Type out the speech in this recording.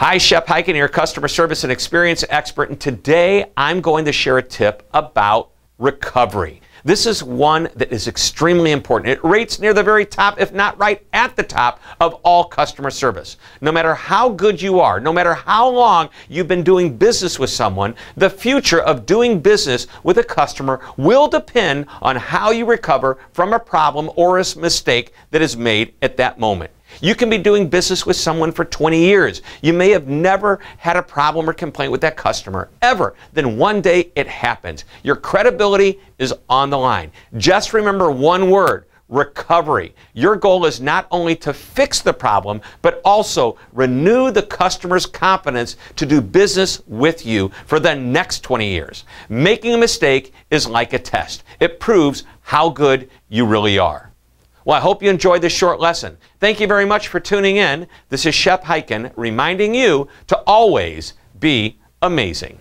Hi, Shep Hyken, your customer service and experience expert, and today I'm going to share a tip about recovery. This is one that is extremely important. It rates near the very top, if not right at the top, of all customer service. No matter how good you are, no matter how long you've been doing business with someone, the future of doing business with a customer will depend on how you recover from a problem or a mistake that is made at that moment. You can be doing business with someone for 20 years. You may have never had a problem or complaint with that customer, ever. Then one day it happens. Your credibility is on the line. Just remember one word: recovery. Your goal is not only to fix the problem, but also renew the customer's confidence to do business with you for the next 20 years. Making a mistake is like a test. It proves how good you really are. Well, I hope you enjoyed this short lesson. Thank you very much for tuning in. This is Shep Hyken reminding you to always be amazing.